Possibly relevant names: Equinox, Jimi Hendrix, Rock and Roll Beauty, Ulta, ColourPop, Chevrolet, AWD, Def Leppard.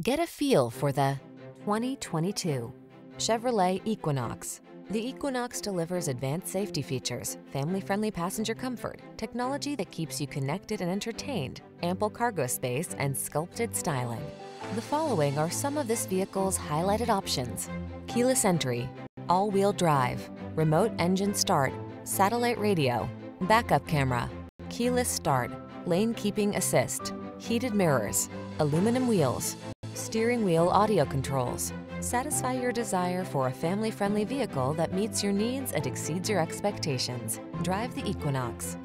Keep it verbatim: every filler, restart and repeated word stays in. Get a feel for the twenty twenty-two Chevrolet Equinox. The Equinox delivers advanced safety features, family-friendly passenger comfort, technology that keeps you connected and entertained, ample cargo space, and sculpted styling. The following are some of this vehicle's highlighted options: keyless entry, all-wheel drive, remote engine start, satellite radio, backup camera, keyless start, lane keeping assist, heated mirrors, aluminum wheels, steering wheel audio controls. Satisfy your desire for a family-friendly vehicle that meets your needs and exceeds your expectations. Drive the Equinox.